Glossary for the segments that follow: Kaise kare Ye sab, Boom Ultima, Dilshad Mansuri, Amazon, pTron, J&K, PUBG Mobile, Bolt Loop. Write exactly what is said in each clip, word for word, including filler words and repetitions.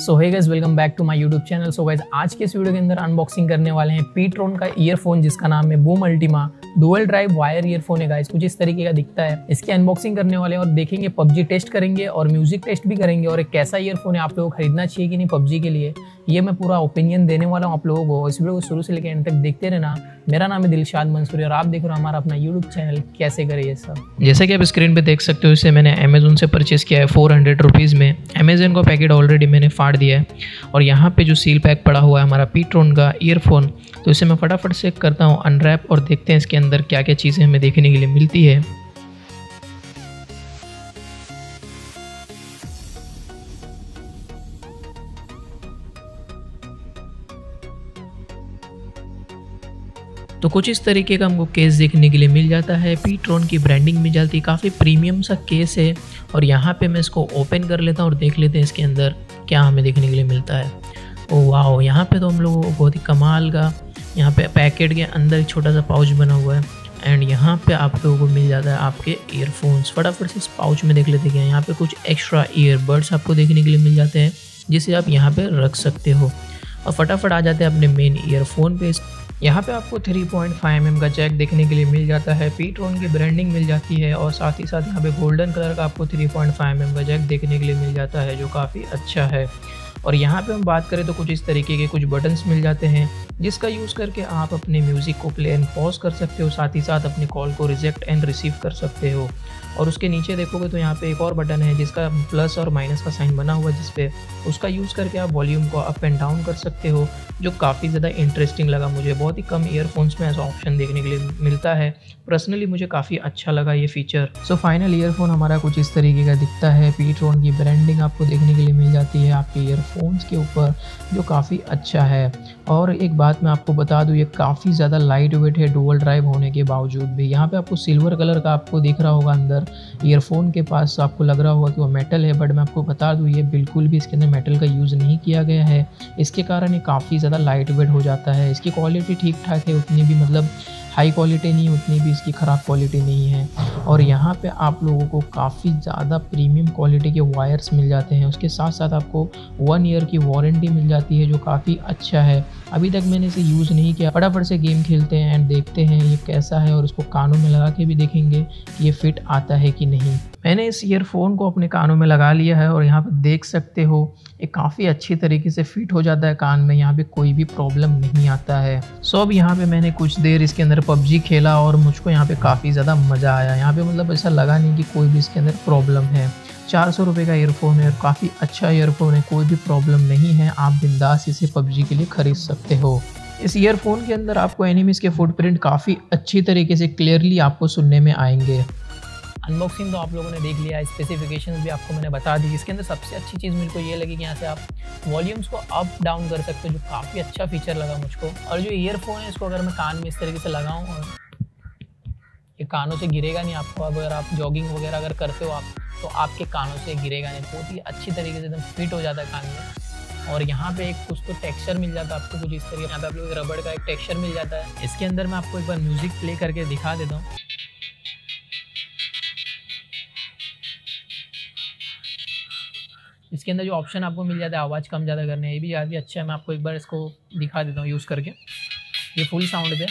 So hey guys, welcome back to my YouTube channel. So guys, आज के इस video के अंदर अनबॉक्सिंग करने वाले हैं pTron का ईयरफोन जिसका नाम है boom Ultima dual drive wire earphone है गाइस। कुछ इस तरीके का दिखता है। इसकी अनबॉक्सिंग करने वाले हैं और देखेंगे, पबजी टेस्ट करेंगे और म्यूजिक टेस्ट भी करेंगे और एक कैसा ईयरफोन है, आप लोगों को खरीदना चाहिए कि नहीं पबजी के लिए, ये मैं पूरा ओपिनियन देने वाला हूँ आप लोगों को। इस वीडियो को शुरू से लेकर एंड तक देखते रहना। मेरा नाम है दिलशाद मंसूरी और आप देख रहे हो हमारा अपना यूट्यूब चैनल कैसे करे ये सब। जैसे कि आप स्क्रीन पे देख सकते हो, इसे मैंने अमेजोन से परचेज़ किया है फोर हंड्रेड रुपीज़ में। अमेजोन का पैकेट ऑलरेडी मैंने फाड़ दिया है और यहाँ पे जो सील पैक पड़ा हुआ है हमारा pTron का ईयरफोन, तो इसे मैं फटाफट से करता हूँ अनरैप और देखते हैं इसके अंदर क्या क्या चीज़ें हमें देखने के लिए मिलती है। तो कुछ इस तरीके का हमको केस देखने के लिए मिल जाता है। pTron की ब्रांडिंग मिल जाती है, काफ़ी प्रीमियम सा केस है। और यहाँ पे मैं इसको ओपन कर लेता हूँ और देख लेते हैं इसके अंदर क्या हमें देखने के लिए मिलता है। ओ वाह, यहाँ पे तो हम लोगों को बहुत ही कमाल का, यहाँ पे पैकेट के अंदर एक छोटा सा पाउच बना हुआ है एंड यहाँ पे आप लोगों को मिल जाता है आपके ईयरफोन्स। फटाफट से इस पाउच में देख लेते हैं। यहाँ पे कुछ एक्स्ट्रा ईयरबड्स आपको देखने के लिए मिल जाते हैं जिसे आप यहाँ पे रख सकते हो। और फटाफट आ जाते हैं अपने मेन ईयरफोन पे। यहाँ पे आपको three point five M M का जैक देखने के लिए मिल जाता है, pTron की ब्रांडिंग मिल जाती है और साथ ही साथ यहाँ पे गोल्डन कलर का आपको three point five M M का जैक देखने के लिए मिल जाता है जो काफ़ी अच्छा है। और यहाँ पे हम बात करें तो कुछ इस तरीके के कुछ बटन्स मिल जाते हैं जिसका यूज़ करके आप अपने म्यूज़िक को प्ले एंड पॉज कर सकते हो, साथ ही साथ अपने कॉल को रिजेक्ट एंड रिसीव कर सकते हो। और उसके नीचे देखोगे तो यहाँ पे एक और बटन है जिसका प्लस और माइनस का साइन बना हुआ है, जिसपे उसका यूज़ करके आप वॉल्यूम को अप एंड डाउन कर सकते हो, जो काफ़ी ज़्यादा इंटरेस्टिंग लगा मुझे। बहुत ही कम ईयरफोन्स में ऐसा ऑप्शन देखने के लिए मिलता है, पर्सनली मुझे काफ़ी अच्छा लगा ये फीचर। सो फाइनल ईयरफोन हमारा कुछ इस तरीके का दिखता है। pTron की ब्रांडिंग आपको देखने के लिए मिल जाती है आपके ईयरफोन्स के ऊपर, जो काफ़ी अच्छा है। और एक बात मैं आपको बता दूँ, ये काफ़ी ज़्यादा लाइट वेट है डुअल ड्राइव होने के बावजूद भी। यहाँ पर आपको सिल्वर कलर का आपको दिख रहा होगा अंदर ईयरफोन के पास, आपको लग रहा होगा कि वो मेटल है, बट मैं आपको बता दूं ये बिल्कुल भी इसके अंदर मेटल का यूज़ नहीं किया गया है। इसके कारण ये काफ़ी ज़्यादा लाइट वेट हो जाता है। इसकी क्वालिटी ठीक ठाक है, उतनी भी मतलब हाई क्वालिटी नहीं, उतनी भी इसकी ख़राब क्वालिटी नहीं है। और यहाँ पे आप लोगों को काफ़ी ज़्यादा प्रीमियम क्वालिटी के वायर्स मिल जाते हैं। उसके साथ साथ आपको वन ईयर की वारंटी मिल जाती है जो काफ़ी अच्छा है। अभी तक मैंने इसे यूज़ नहीं किया। फटाफट से गेम खेलते हैं एंड देखते हैं ये कैसा है और इसको कानों में लगा के भी देखेंगे कि ये फिट आता है कि नहीं। मैंने इस ईयरफोन को अपने कानों में लगा लिया है और यहाँ पर देख सकते हो ये काफ़ी अच्छी तरीके से फिट हो जाता है कान में, यहाँ पे कोई भी प्रॉब्लम नहीं आता है। सो अब यहाँ पे मैंने कुछ देर इसके अंदर पबजी खेला और मुझको यहाँ पे काफ़ी ज़्यादा मज़ा आया। यहाँ पे मतलब ऐसा लगा नहीं कि कोई भी इसके अंदर प्रॉब्लम है। चार सौ रुपये का ईयरफोन है और काफ़ी अच्छा ईयरफोन है, कोई भी प्रॉब्लम नहीं है। आप बिंदास इसे पबजी के लिए ख़रीद सकते हो। इस ईयरफोन के अंदर आपको एनिमीज़ के फुटप्रिंट काफ़ी अच्छी तरीके से क्लियरली आपको सुनने में आएंगे। अनबॉक्सिंग तो आप लोगों ने देख लिया है, स्पेसिफिकेशंस भी आपको मैंने बता दी। इसके अंदर सबसे अच्छी चीज़ मेरे को ये लगी कि यहाँ से आप वॉल्यूम्स को अप डाउन कर सकते हो, जो काफ़ी अच्छा फीचर लगा मुझको। और जो ईयरफोन है इसको अगर मैं कान में इस तरीके से लगाऊँ और ये कानों से गिरेगा नहीं आपको। अगर आप जॉगिंग वगैरह अगर करते हो आप तो आपके कानों से गिरेगा नहीं, बहुत ही अच्छी तरीके से एकदम फिट हो जाता है कान में। और यहाँ पे एक कुछ तो टेक्सचर मिल जाता है आपको, कुछ इस तरीके यहाँ पे आप लोग रबड़ का एक टेक्सचर मिल जाता है। इसके अंदर मैं आपको एक बार म्यूज़िक प्ले करके दिखा देता हूँ। इसके अंदर जो ऑप्शन आपको मिल जाता है आवाज़ कम ज़्यादा करने, ये भी काफ़ी अच्छा है। मैं आपको एक बार इसको दिखा देता हूँ यूज़ करके, ये फुल साउंड पे।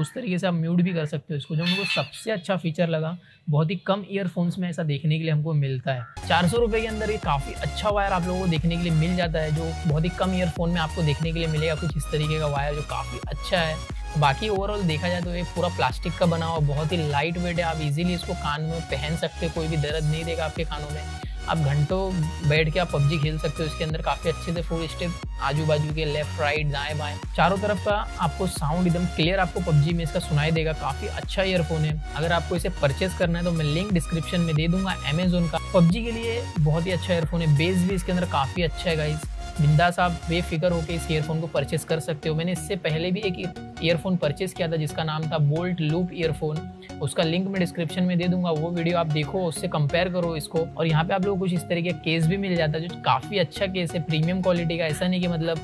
उस तरीके से आप म्यूट भी कर सकते हो इसको, जो हमको सबसे अच्छा फीचर लगा। बहुत ही कम ईयरफोन्स में ऐसा देखने के लिए हमको मिलता है। चार सौ रुपये के अंदर ये काफ़ी अच्छा वायर आप लोगों को देखने के लिए मिल जाता है, जो बहुत ही कम ईयरफोन में आपको देखने के लिए मिलेगा कुछ इस तरीके का वायर, जो काफ़ी अच्छा है। बाकी ओवरऑल देखा जाए तो ये पूरा प्लास्टिक का बना हुआ, बहुत ही लाइट वेट है। आप इजीली इसको कान में पहन सकते हो, कोई भी दर्द नहीं देगा आपके कानों में। आप घंटों बैठ के आप पबजी खेल सकते हो इसके अंदर। काफ़ी अच्छे से फोर स्टेप आजू बाजू के, लेफ्ट राइट दाएं बाएं, चारों तरफ का आपको साउंड एकदम क्लियर आपको पबजी में इसका सुनाई देगा। काफ़ी अच्छा ईयरफोन है। अगर आपको इसे परचेस करना है तो मैं लिंक डिस्क्रिप्शन में दे दूंगा अमेजोन का। पबजी के लिए बहुत ही अच्छा ईयरफोन है। बेस भी इसके अंदर काफ़ी अच्छा है गाइस। बिंदास आप बेफिक्र होकर इस ईयरफोन को परचेस कर सकते हो। मैंने इससे पहले भी एक ईयरफोन परचेस किया था जिसका नाम था बोल्ट लूप ईयरफोन, उसका लिंक मैं डिस्क्रिप्शन में दे दूंगा। वो वीडियो आप देखो, उससे कंपेयर करो इसको। और यहाँ पे आप लोगों को कुछ इस तरीके का केस भी मिल जाता है जो काफ़ी अच्छा केस है, प्रीमियम क्वालिटी का। ऐसा नहीं कि मतलब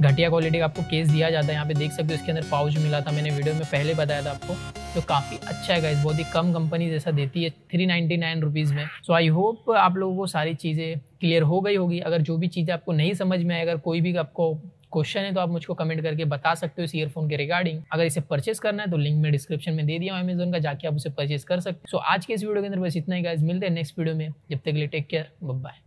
घटिया क्वालिटी का आपको केस दिया जाता है। यहाँ पे देख सकते हो इसके अंदर पाउच मिला था, मैंने वीडियो में पहले बताया था आपको। तो काफ़ी अच्छा है गाइस, बहुत ही कम कंपनी जैसा देती है थ्री नाइन्टी नाइन रुपीज़ में। सो आई होप आप लोगों को सारी चीज़ें क्लियर हो गई होगी। अगर जो भी चीज़ें आपको नहीं समझ में आए, अगर कोई भी आपको क्वेश्चन है तो आप मुझको कमेंट करके बता सकते हो इस ईयरफोन के रिगार्डिंग। अगर इसे परचेस करना है तो लिंक में डिस्क्रिप्शन में दे दिया हूं अमेजन का, जाके आप उसे परचेस कर सकते हो। सो आज के इस वीडियो के अंदर बस इतना ही गाइस, मिलते हैं नेक्स्ट वीडियो में, जब तक के लिए टेक केयर, बाय बाय।